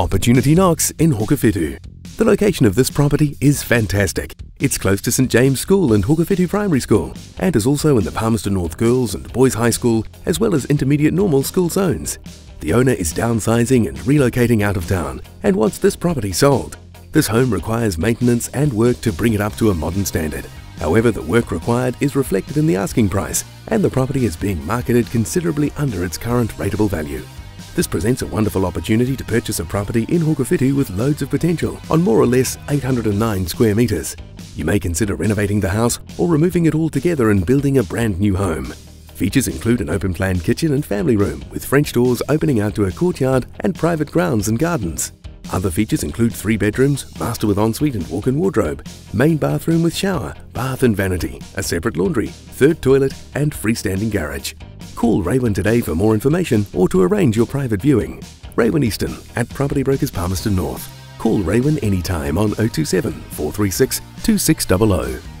Opportunity knocks in Hokowhitu. The location of this property is fantastic. It's close to St James School and Hokowhitu Primary School, and is also in the Palmerston North Girls and Boys High School as well as Intermediate Normal school zones. The owner is downsizing and relocating out of town and wants this property sold. This home requires maintenance and work to bring it up to a modern standard. However, the work required is reflected in the asking price, and the property is being marketed considerably under its current rateable value. This presents a wonderful opportunity to purchase a property in Hokowhitu with loads of potential on more or less 809 square metres. You may consider renovating the house or removing it altogether and building a brand new home. Features include an open-plan kitchen and family room with French doors opening out to a courtyard and private grounds and gardens. Other features include 3 bedrooms, master with ensuite and walk-in wardrobe, main bathroom with shower, bath and vanity, a separate laundry, 3rd toilet and freestanding garage. Call Raewyn today for more information or to arrange your private viewing. Raewyn Easton at Property Brokers Palmerston North. Call Raewyn anytime on 027 436 2600.